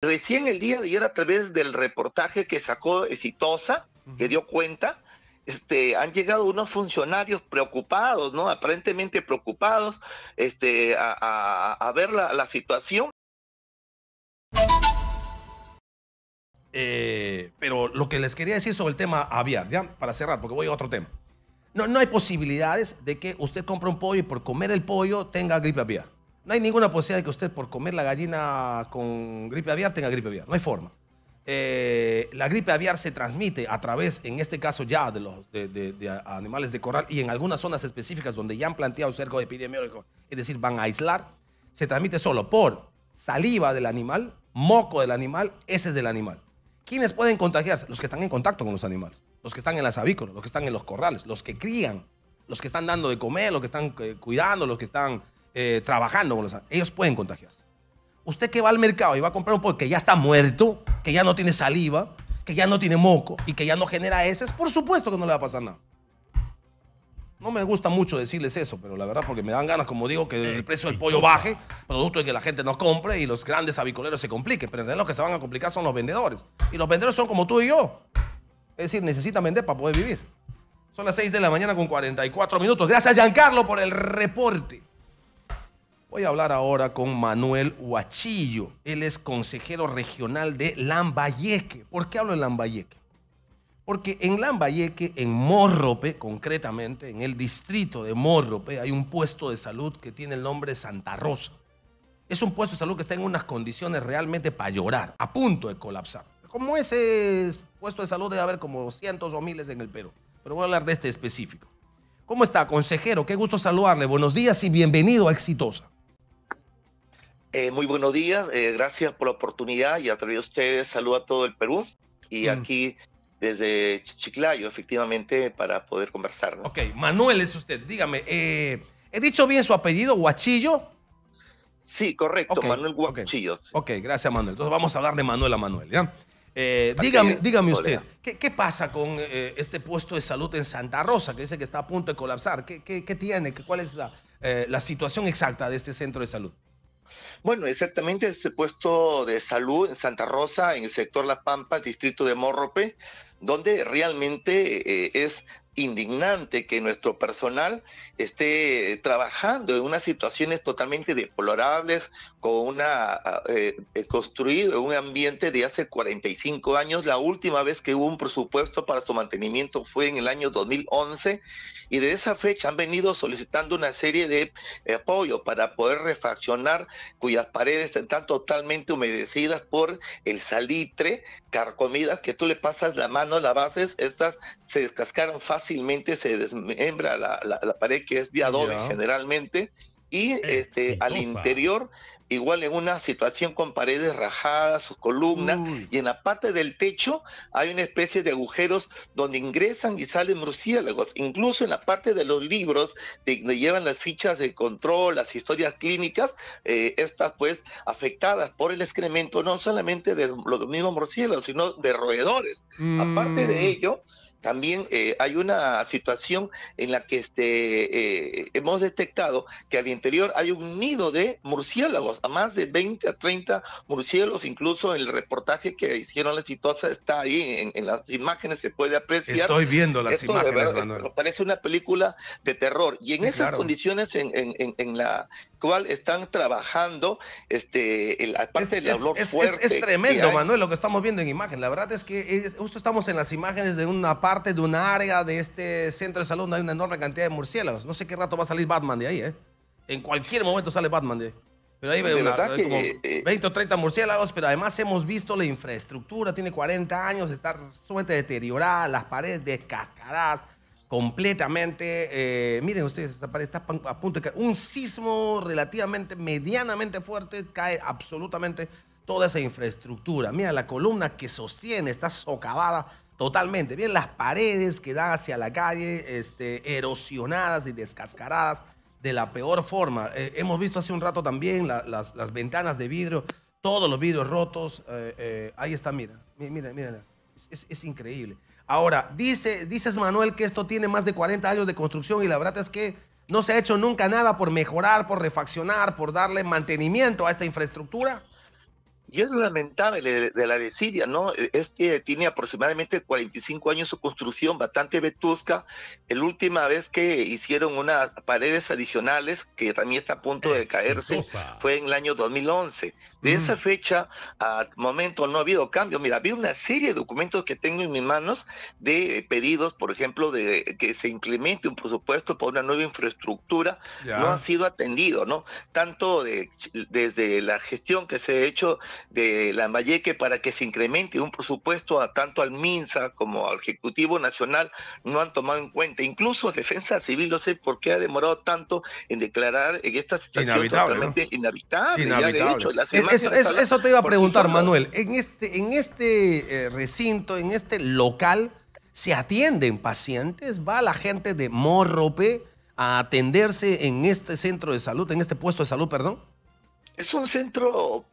Recién el día de ayer, a través del reportaje que sacó Exitosa, que dio cuenta, han llegado unos funcionarios preocupados, ¿no? Aparentemente preocupados, a ver la situación. Pero lo que les quería decir sobre el tema aviar, ya para cerrar, porque voy a otro tema. No hay posibilidades de que usted compre un pollo y por comer el pollo tenga gripe aviar. No hay ninguna posibilidad de que usted por comer la gallina con gripe aviar tenga gripe aviar. No hay forma. La gripe aviar se transmite a través, en este caso ya, de animales de corral y en algunas zonas específicas donde ya han planteado cerco epidemiológico, es decir, van a aislar, se transmite solo por saliva del animal, moco del animal, heces del animal. ¿Quiénes pueden contagiarse? Los que están en contacto con los animales, los que están en las avícolas, los que están en los corrales, los que crían, los que están dando de comer, los que están cuidando, los que están... trabajando con los animales, ellos pueden contagiarse. Usted que va al mercado y va a comprar un pollo que ya está muerto, que ya no tiene saliva, que ya no tiene moco y que ya no genera heces, por supuesto que no le va a pasar nada. No me gusta mucho decirles eso, pero la verdad, porque me dan ganas, como digo, que el precio del pollo baje, producto de que la gente no compre y los grandes avicoleros se compliquen, pero en realidad los que se van a complicar son los vendedores. Y los vendedores son como tú y yo. Es decir, necesitan vender para poder vivir. Son las 6:44 de la mañana. Gracias, Giancarlo, por el reporte. Voy a hablar ahora con Manuel Huacchillo. Él es consejero regional de Lambayeque. ¿Por qué hablo de Lambayeque? Porque en Lambayeque, en Mórrope, concretamente, en el distrito de Mórrope, hay un puesto de salud que tiene el nombre Santa Rosa. Es un puesto de salud que está en unas condiciones realmente para llorar, a punto de colapsar. Como ese puesto de salud debe haber como cientos o miles en el Perú. Pero voy a hablar de este específico. ¿Cómo está, consejero? Qué gusto saludarle. Buenos días y bienvenido a Exitosa. Muy buenos días, gracias por la oportunidad y a través de ustedes saludo a todo el Perú y aquí desde Chiclayo, efectivamente, para poder conversar, ¿no? Ok, Manuel es usted, dígame, ¿he dicho bien su apellido, Huacchillo? Sí, correcto, okay. Manuel Huacchillo. Okay. Ok, gracias Manuel, entonces vamos a hablar de Manuel a Manuel, ¿ya? Dígame usted, ¿qué pasa con este puesto de salud en Santa Rosa que dice que está a punto de colapsar? ¿Qué tiene? ¿Cuál es la situación exacta de este centro de salud? Bueno, exactamente ese puesto de salud en Santa Rosa, en el sector La Pampa, distrito de Mórrope, donde realmente es indignante que nuestro personal esté trabajando en unas situaciones totalmente deplorables, con construido un ambiente de hace 45 años. La última vez que hubo un presupuesto para su mantenimiento fue en el año 2011, y de esa fecha han venido solicitando una serie de apoyo para poder refaccionar, cuyas paredes están totalmente humedecidas por el salitre, carcomidas, que tú le pasas la mano, las bases, estas se descascaron fácilmente, se desmembra la pared, que es de adobe generalmente, y al interior... Igual en una situación con paredes rajadas, sus columnas, y en la parte del techo hay una especie de agujeros donde ingresan y salen murciélagos. Incluso en la parte de los libros, donde llevan las fichas de control, las historias clínicas, estas pues afectadas por el excremento, no solamente de los mismos murciélagos, sino de roedores. Aparte de ello... También hay una situación en la que hemos detectado que al interior hay un nido de murciélagos, a más de 20 a 30 murciélagos, incluso el reportaje que hicieron la Exitosa está ahí, en las imágenes se puede apreciar. Estoy viendo las imágenes, de verdad, Manuel. Parece una película de terror, y en esas condiciones en la cual están trabajando fuerte. Es tremendo, Manuel, lo que estamos viendo en imagen. La verdad es que justo estamos en las imágenes de una parte de una área de este centro de salud donde hay una enorme cantidad de murciélagos. No sé qué rato va a salir Batman de ahí, ¿eh? En cualquier momento sale Batman de ahí. Pero ahí veo como 20 o 30 murciélagos, pero además hemos visto la infraestructura, tiene 40 años, está sumamente deteriorada, las paredes descascaradas completamente. Miren ustedes, esa pared está a punto de caer. Un sismo relativamente, medianamente fuerte, cae absolutamente toda esa infraestructura. Mira, la columna que sostiene está socavada totalmente. Miren las paredes que dan hacia la calle, erosionadas y descascaradas de la peor forma. Hemos visto hace un rato también las ventanas de vidrio, todos los vidrios rotos. Ahí está, mira. Es increíble. Ahora, dices Manuel que esto tiene más de 40 años de construcción y la verdad es que no se ha hecho nunca nada por mejorar, por refaccionar, por darle mantenimiento a esta infraestructura. Y es lamentable de la desidia, ¿no? Es que tiene aproximadamente 45 años su construcción, bastante vetusca. La última vez que hicieron unas paredes adicionales, que también está a punto de caerse, fue en el año 2011. De esa fecha al momento no ha habido cambio. Mira, había una serie de documentos que tengo en mis manos de pedidos, por ejemplo, de que se implemente un presupuesto para una nueva infraestructura. Yeah. No han sido atendidos, ¿no? Tanto desde la gestión que se ha hecho de Lambayeque para que se incremente un presupuesto tanto al MINSA como al Ejecutivo Nacional, no han tomado en cuenta. Incluso Defensa Civil, no sé por qué ha demorado tanto en declarar en esta situación inhabitable, totalmente, ¿no? Inhabitable. Ya de hecho, eso te iba a preguntar, Manuel. En este recinto, en este local, ¿se atienden pacientes? ¿Va la gente de Mórrope a atenderse en este centro de salud, en este puesto de salud, perdón? Es un centro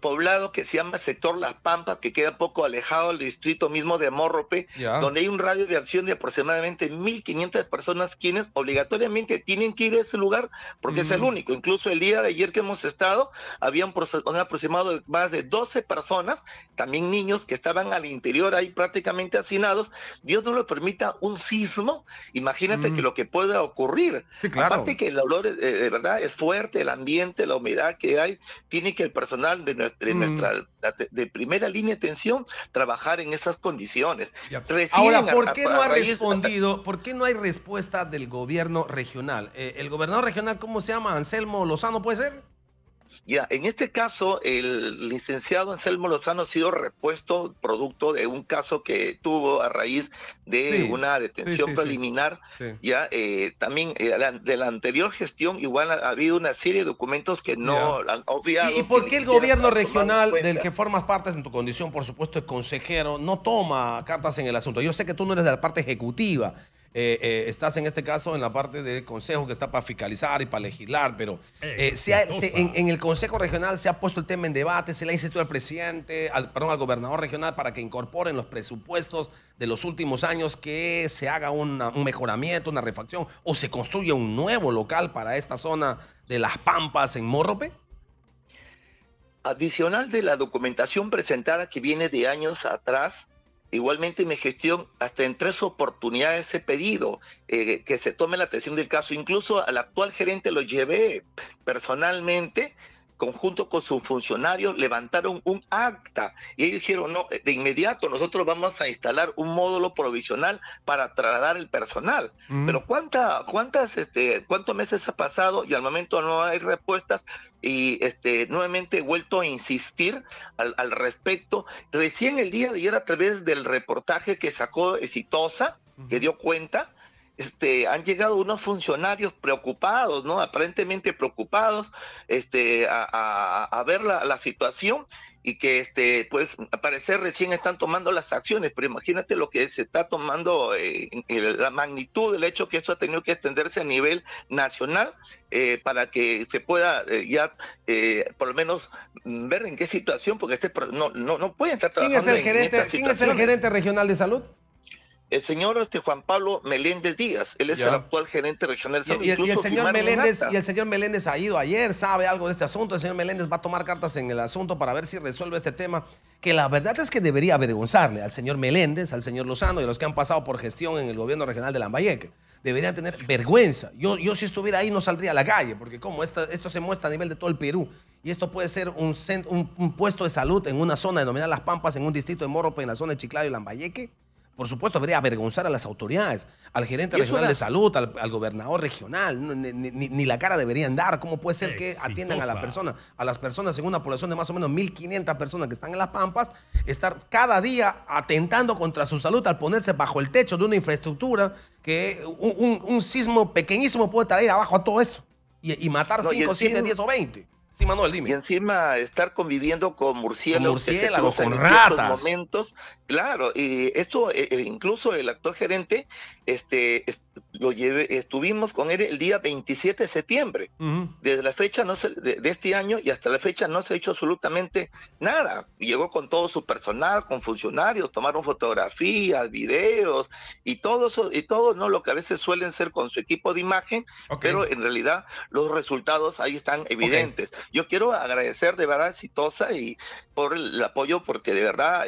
poblado que se llama sector La Pampa, que queda poco alejado del distrito mismo de Mórrope, yeah, donde hay un radio de acción de aproximadamente 1.500 personas, quienes obligatoriamente tienen que ir a ese lugar porque es el único. Incluso el día de ayer que hemos estado, habían un aproximado de más de 12 personas, también niños que estaban al interior ahí prácticamente hacinados. Dios no lo permita, un sismo, imagínate que lo que pueda ocurrir. Sí, claro. Aparte que el olor de verdad es fuerte, el ambiente, la humedad que hay, tiene que el personal de primera línea de atención trabajar en esas condiciones. Ahora, ¿por qué no hay respuesta del gobierno regional? ¿El gobernador regional, cómo se llama? ¿Anselmo Lozano puede ser? Ya, en este caso, el licenciado Anselmo Lozano ha sido repuesto producto de un caso que tuvo a raíz de una detención preliminar. Sí. Ya, también de la anterior gestión, igual ha habido una serie de documentos que no han obviado. ¿Y por qué el gobierno regional, del que formas parte en tu condición, por supuesto, de consejero, no toma cartas en el asunto? Yo sé que tú no eres de la parte ejecutiva. Estás en este caso en la parte del consejo que está para fiscalizar y para legislar, pero en el consejo regional se ha puesto el tema en debate, se le ha insistido al presidente, al gobernador regional para que incorporen los presupuestos de los últimos años, que se haga un mejoramiento, una refacción, o se construya un nuevo local para esta zona de Las Pampas en Mórrope. Adicional de la documentación presentada que viene de años atrás, igualmente mi gestión, hasta en 3 oportunidades he pedido que se tome la atención del caso. Incluso al actual gerente lo llevé personalmente, conjunto con sus funcionarios, levantaron un acta y ellos dijeron, no, de inmediato nosotros vamos a instalar un módulo provisional para trasladar el personal. Pero ¿cuántos meses ha pasado y al momento no hay respuestas? Y nuevamente he vuelto a insistir al respecto. Recién el día de ayer, a través del reportaje que sacó Exitosa, que dio cuenta, han llegado unos funcionarios preocupados, ¿no? Aparentemente preocupados, a ver la situación, y que pues al parecer recién están tomando las acciones, pero imagínate lo que se está tomando, la magnitud del hecho, que eso ha tenido que extenderse a nivel nacional, para que se pueda por lo menos ver en qué situación, porque no pueden estar trabajando. ¿Quién es el gerente regional de salud? El señor Juan Pablo Meléndez Díaz, él es el actual gerente regional. Y el señor Meléndez ha ido ayer, sabe algo de este asunto. El señor Meléndez va a tomar cartas en el asunto para ver si resuelve este tema, que la verdad es que debería avergonzarle al señor Meléndez, al señor Lozano y a los que han pasado por gestión en el gobierno regional de Lambayeque. Deberían tener vergüenza. Yo si estuviera ahí no saldría a la calle, porque como esto se muestra a nivel de todo el Perú, y esto puede ser un puesto de salud en una zona denominada Las Pampas, en un distrito de Mórrope, en la zona de Chiclayo y Lambayeque. Por supuesto, debería avergonzar a las autoridades, al gerente regional de salud, al gobernador regional. Ni la cara deberían dar. ¿Cómo puede ser que atiendan a las personas en una población de más o menos 1.500 personas que están en Las Pampas, estar cada día atentando contra su salud al ponerse bajo el techo de una infraestructura que un sismo pequeñísimo puede traer abajo a todo eso y matar 5, 7, 10 o 20? Sí, Manuel, dime. Y encima estar conviviendo con murciélagos, con ratas. Momentos, claro, y eso, incluso el actual gerente, estuvimos con él el día 27 de septiembre. Desde la fecha de este año y hasta la fecha no se ha hecho absolutamente nada. Llegó con todo su personal, con funcionarios, tomaron fotografías, videos y todo eso, ¿no? Lo que a veces suelen ser con su equipo de imagen, pero en realidad los resultados ahí están evidentes. Yo quiero agradecer de verdad a Exitosa y por el apoyo, porque de verdad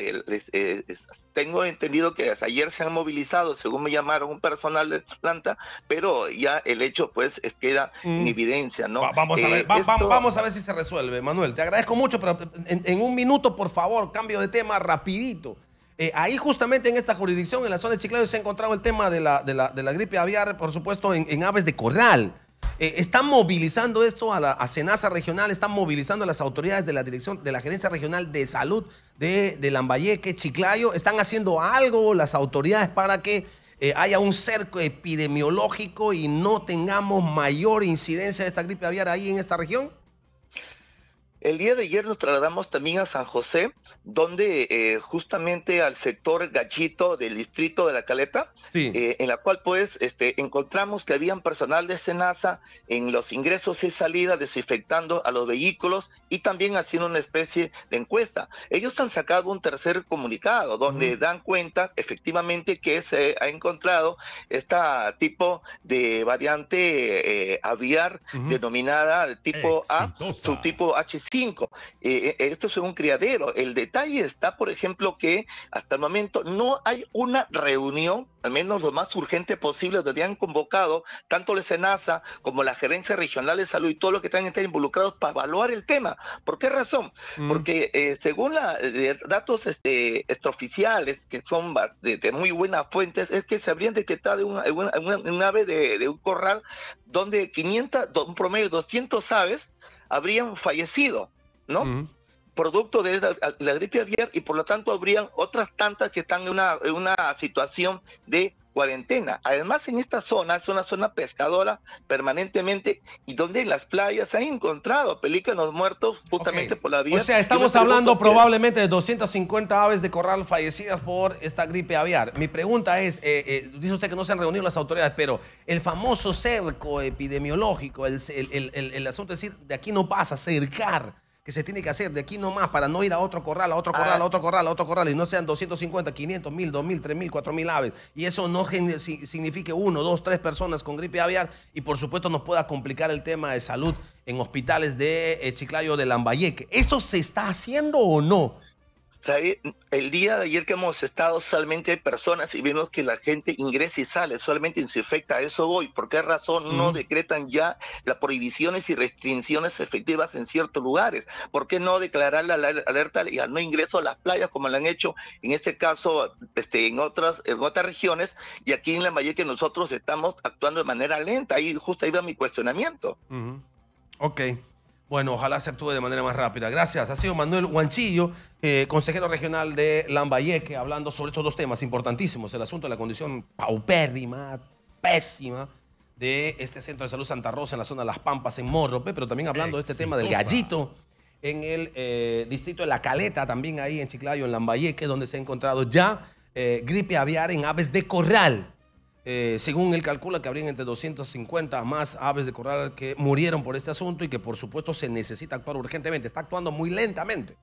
tengo entendido que hasta ayer se han movilizado, según me llamaron, un personal de planta, pero ya el hecho pues queda en evidencia, ¿no? Vamos a ver, vamos a ver si se resuelve, Manuel. Te agradezco mucho, pero en un minuto, por favor, cambio de tema rapidito. Ahí justamente en esta jurisdicción, en la zona de Chiclayo, se ha encontrado el tema de la gripe aviar, por supuesto, en aves de corral. Están movilizando esto a Senasa Regional, están movilizando a las autoridades de la dirección de la Gerencia Regional de Salud de Lambayeque, Chiclayo. ¿Están haciendo algo las autoridades para que haya un cerco epidemiológico y no tengamos mayor incidencia de esta gripe aviar ahí en esta región? El día de ayer nos trasladamos también a San José, donde justamente al sector Gachito del distrito de La Caleta, sí, en la cual pues encontramos que habían personal de Senasa en los ingresos y salidas desinfectando a los vehículos y también haciendo una especie de encuesta. Ellos han sacado un tercer comunicado donde dan cuenta efectivamente que se ha encontrado este tipo de variante aviar denominada tipo A, subtipo H5N1. Esto es un criadero. El detalle está, por ejemplo, que hasta el momento no hay una reunión, al menos lo más urgente posible, donde han convocado tanto la Senasa como la Gerencia Regional de Salud y todos los que están involucrados para evaluar el tema. ¿Por qué razón? Porque según datos extraoficiales, que son de muy buenas fuentes, es que se habrían detectado un ave de un corral donde un promedio de 200 aves habrían fallecido, ¿no? Producto de la gripe aviar, y por lo tanto habrían otras tantas que están en una situación de cuarentena. Además, en esta zona es una zona pescadora permanentemente, y donde en las playas se han encontrado pelícanos muertos justamente por la aviar. O sea, estamos hablando probablemente de 250 aves de corral fallecidas por esta gripe aviar. Mi pregunta es, dice usted que no se han reunido las autoridades, pero el famoso cerco epidemiológico, el asunto es decir, de aquí no pasa, cercar, que se tiene que hacer de aquí nomás para no ir a otro corral, a otro corral, a otro corral, a otro corral, y no sean 250, 500, 1000, 2000, 3000, 4000 aves, y eso no signifique 1, 2, 3 personas con gripe aviar, y por supuesto nos pueda complicar el tema de salud en hospitales de Chiclayo, de Lambayeque. ¿Eso se está haciendo o no? El día de ayer que hemos estado, solamente hay personas y vemos que la gente ingresa y sale, solamente se infecta. A eso voy. ¿Por qué razón no decretan ya las prohibiciones y restricciones efectivas en ciertos lugares? ¿Por qué no declarar la alerta y al no ingreso a las playas como lo han hecho en este caso en otras regiones? Y aquí en Lambayeque nosotros estamos actuando de manera lenta. Ahí justo iba mi cuestionamiento. Ok. Bueno, ojalá se actúe de manera más rápida. Gracias. Ha sido Manuel Huacchillo, consejero regional de Lambayeque, hablando sobre estos dos temas importantísimos. El asunto de la condición paupérrima, pésima, de este centro de salud Santa Rosa en la zona de Las Pampas, en Mórrope, pero también hablando de este tema del gallito en el distrito de La Caleta, también ahí en Chiclayo, en Lambayeque, donde se ha encontrado ya gripe aviar en aves de corral. Según él calcula que habrían entre 250 más aves de corral que murieron por este asunto y que por supuesto se necesita actuar urgentemente. Está actuando muy lentamente.